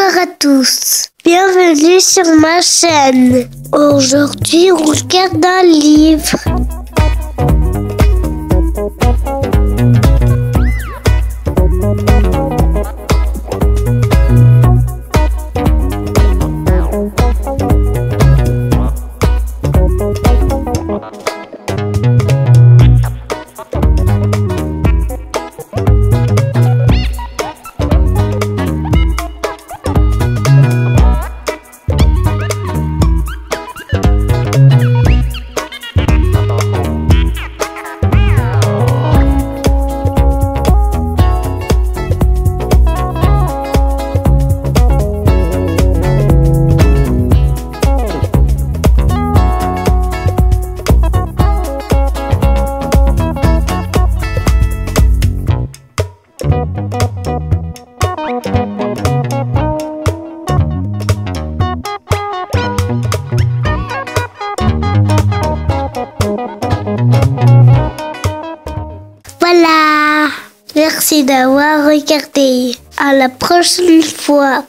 Bonjour à tous, bienvenue sur ma chaîne. Aujourd'hui, on regarde un livre. Voilà, merci d'avoir regardé. À la prochaine fois.